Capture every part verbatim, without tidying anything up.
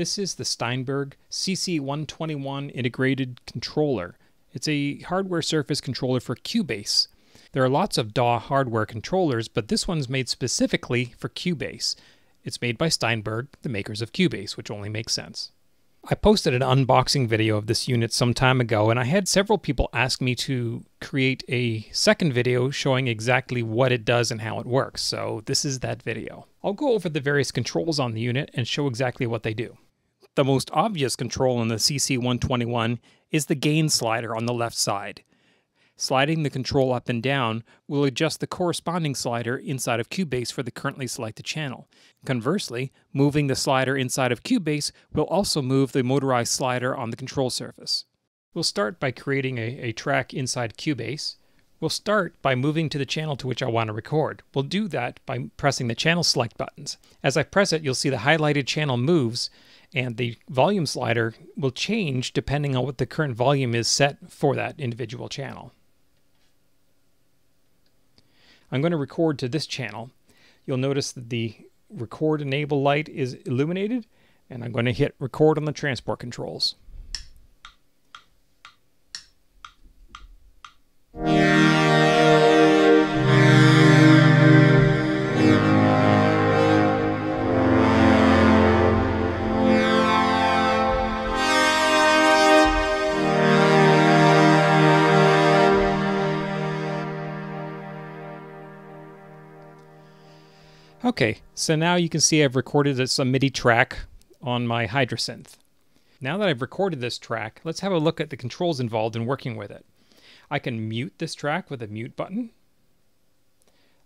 This is the Steinberg C C one twenty-one integrated controller. It's a hardware surface controller for Cubase. There are lots of D A W hardware controllers, but this one's made specifically for Cubase. It's made by Steinberg, the makers of Cubase, which only makes sense. I posted an unboxing video of this unit some time ago, and I had several people ask me to create a second video showing exactly what it does and how it works, so this is that video. I'll go over the various controls on the unit and show exactly what they do. The most obvious control on the C C one twenty-one is the gain slider on the left side. Sliding the control up and down will adjust the corresponding slider inside of Cubase for the currently selected channel. Conversely, moving the slider inside of Cubase will also move the motorized slider on the control surface. We'll start by creating a, a track inside Cubase. We'll start by moving to the channel to which I want to record. We'll do that by pressing the channel select buttons. As I press it, you'll see the highlighted channel moves, and the volume slider will change depending on what the current volume is set for that individual channel. I'm going to record to this channel. You'll notice that the record enable light is illuminated, and I'm going to hit record on the transport controls. Okay, so now you can see I've recorded a MIDI track on my Hydrasynth. Now that I've recorded this track, let's have a look at the controls involved in working with it. I can mute this track with a mute button.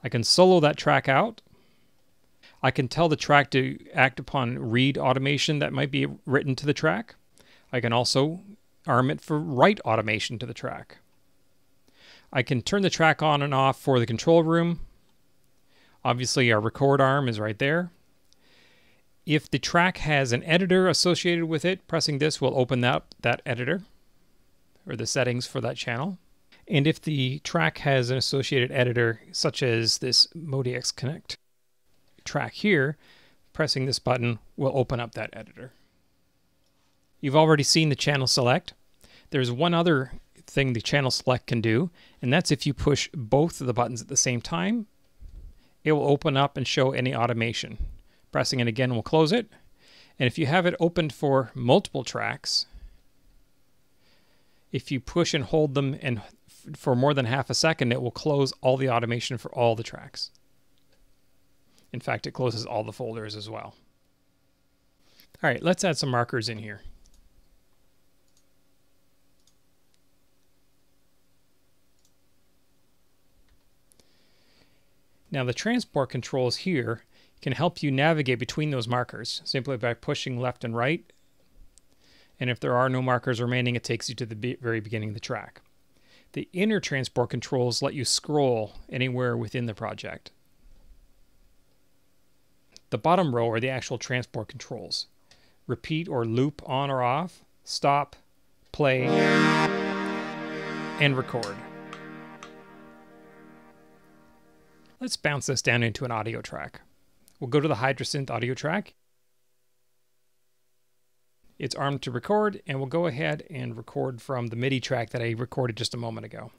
I can solo that track out. I can tell the track to act upon read automation that might be written to the track. I can also arm it for write automation to the track. I can turn the track on and off for the control room. Obviously, our record arm is right there. If the track has an editor associated with it, pressing this will open up that editor or the settings for that channel. And if the track has an associated editor, such as this ModiX Connect track here, pressing this button will open up that editor. You've already seen the channel select. There's one other thing the channel select can do, and that's if you push both of the buttons at the same time, it will open up and show any automation. Pressing it again will close it. And if you have it opened for multiple tracks, if you push and hold them and for more than half a second, it will close all the automation for all the tracks. In fact, it closes all the folders as well. All right, let's add some markers in here. Now the transport controls here can help you navigate between those markers simply by pushing left and right. And if there are no markers remaining, it takes you to the very beginning of the track. The inner transport controls let you scroll anywhere within the project. The bottom row are the actual transport controls. Repeat or loop on or off, stop, play, and record. Let's bounce this down into an audio track. We'll go to the Hydrasynth audio track. It's armed to record, and we'll go ahead and record from the MIDI track that I recorded just a moment ago.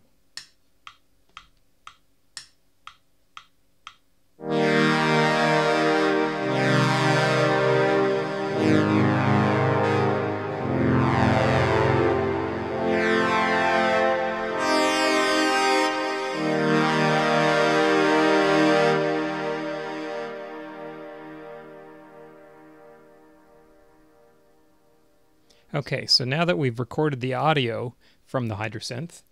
Okay, so now that we've recorded the audio from the Hydrasynth,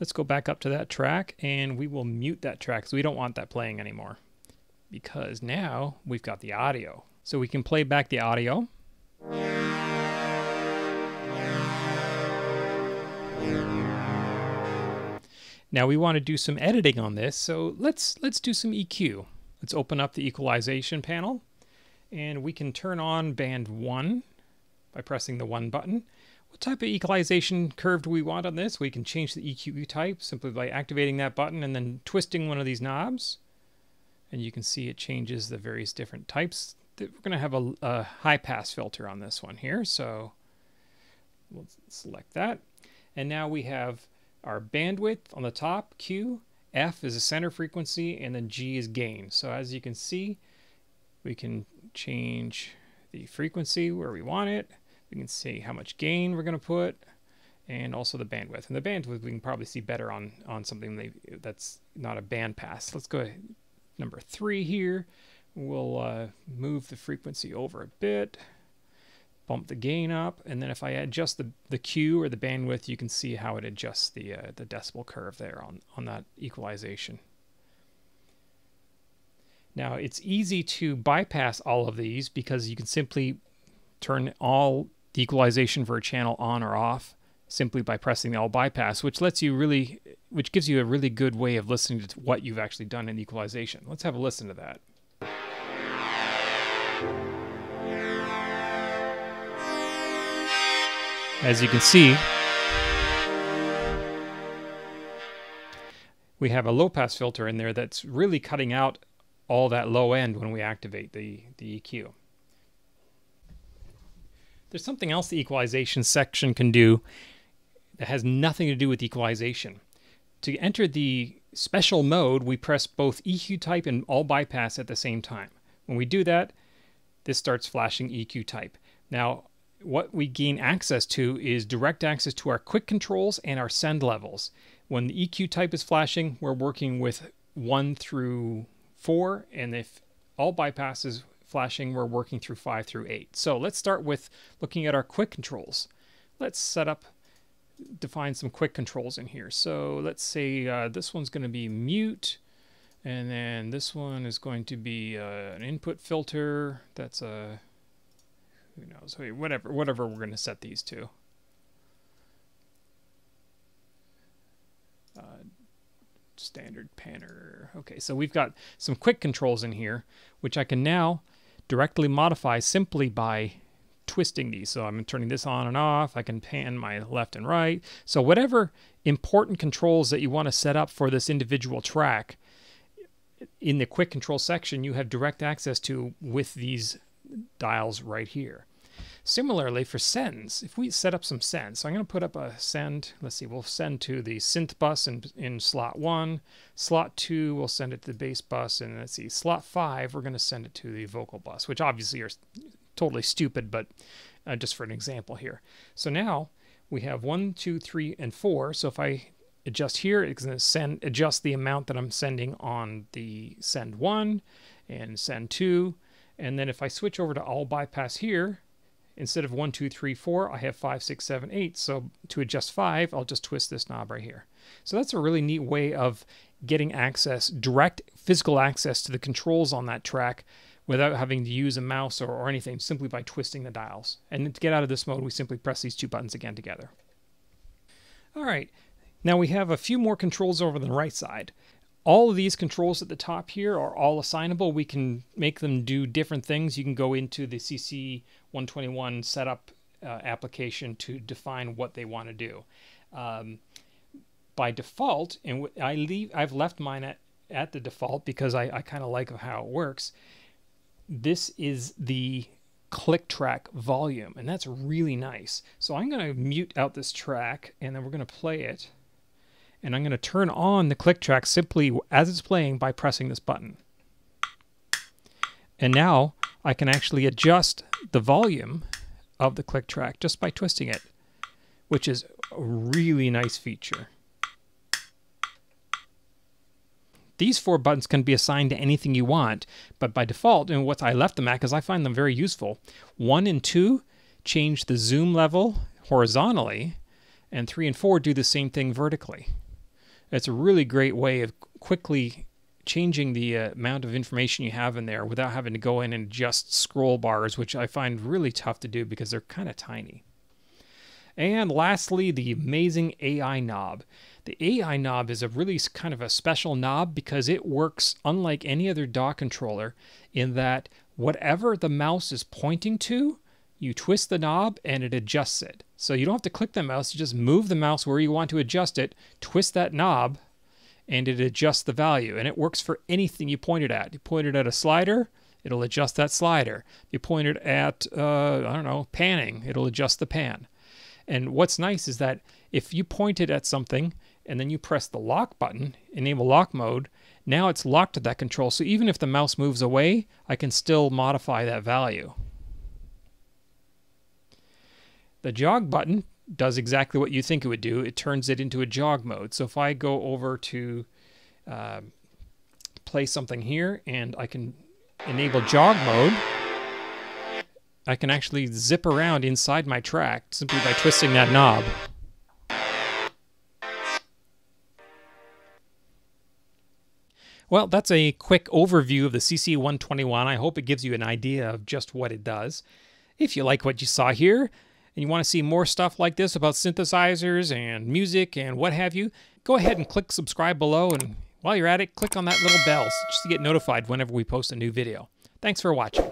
let's go back up to that track and we will mute that track because we don't want that playing anymore because now we've got the audio. So we can play back the audio. Now we want to do some editing on this, so let's let's do some E Q. Let's open up the equalization panel and we can turn on band one by pressing the one button. What type of equalization curve do we want on this? We can change the E Q type simply by activating that button and then twisting one of these knobs. And you can see it changes the various different types we're going to have a, a high pass filter on this one here. So we'll select that. And now we have our bandwidth on the top, Q, F is the center frequency, and then G is gain. So as you can see, we can change the frequency where we want it. We can see how much gain we're going to put, and also the bandwidth. And the bandwidth we can probably see better on, on something that's not a band pass. Let's go to number three here. We'll uh, move the frequency over a bit, bump the gain up, and then if I adjust the, the Q or the bandwidth, you can see how it adjusts the, uh, the decibel curve there on, on that equalization. Now it's easy to bypass all of these because you can simply turn all the equalization for a channel on or off simply by pressing the all bypass, which lets you really, which gives you a really good way of listening to what you've actually done in equalization. Let's have a listen to that. As you can see, we have a low-pass filter in there that's really cutting out all that low end when we activate the, the E Q. There's something else the equalization section can do that has nothing to do with equalization. To enter the special mode, we press both E Q type and all bypass at the same time. When we do that, this starts flashing E Q type. Now, what we gain access to is direct access to our quick controls and our send levels. When the E Q type is flashing, we're working with one through four, and if all bypass is flashing, we're working through five through eight. So let's start with looking at our quick controls. Let's set up, define some quick controls in here. So let's say uh, this one's going to be mute, and then this one is going to be uh, an input filter. That's a Who knows? Whatever, whatever we're going to set these to. Uh, standard panner. Okay, so we've got some quick controls in here, which I can now directly modify simply by twisting these. So I'm turning this on and off. I can pan my left and right. So whatever important controls that you want to set up for this individual track, in the quick control section, you have direct access to with these dials right here. Similarly for sends, if we set up some sends, so I'm going to put up a send, let's see, we'll send to the synth bus in, in slot one, slot two, we'll send it to the bass bus, and let's see, slot five, we're going to send it to the vocal bus, which obviously are totally stupid, but uh, just for an example here. So now we have one, two, three, and four, so if I adjust here, it's going to send, adjust the amount that I'm sending on the send one and send two. And then if I switch over to all bypass here, instead of one, two, three, four, I have five, six, seven, eight. So to adjust five, I'll just twist this knob right here. So that's a really neat way of getting access, direct physical access to the controls on that track without having to use a mouse or, or anything, simply by twisting the dials. And to get out of this mode, we simply press these two buttons again together. All right, now we have a few more controls over the right side. All of these controls at the top here are all assignable. We can make them do different things. You can go into the C C one twenty-one setup uh, application to define what they want to do. Um, by default, and I leave, I've left mine at, at the default because I, I kind of like how it works. This is the click track volume, and that's really nice. So I'm going to mute out this track, and then we're going to play it. And I'm going to turn on the click track simply as it's playing by pressing this button. And now I can actually adjust the volume of the click track just by twisting it, which is a really nice feature. These four buttons can be assigned to anything you want, but by default, and what I left them at because I find them very useful, one and two change the zoom level horizontally, and three and four do the same thing vertically. It's a really great way of quickly changing the uh, amount of information you have in there without having to go in and adjust scroll bars, which I find really tough to do because they're kind of tiny. And lastly, the amazing A I knob. The A I knob is a really kind of a special knob because it works unlike any other D A W controller in that whatever the mouse is pointing to, you twist the knob and it adjusts it. So you don't have to click the mouse, you just move the mouse where you want to adjust it, twist that knob, and it adjusts the value. And it works for anything you point it at. You point it at a slider, It'll adjust that slider. You point it at, uh, I don't know, panning. It'll adjust the pan. And what's nice is that if you point it at something and then you press the lock button, enable lock mode, now it's locked to that control. So even if the mouse moves away, I can still modify that value. The jog button does exactly what you think it would do. It turns it into a jog mode. So if I go over to uh, play something here and I can enable jog mode, I can actually zip around inside my track simply by twisting that knob. Well, that's a quick overview of the C C one twenty-one. I hope it gives you an idea of just what it does. If you like what you saw here, and you want to see more stuff like this about synthesizers and music and what have you, go ahead and click subscribe below, and while you're at it, click on that little bell just to get notified whenever we post a new video. Thanks for watching.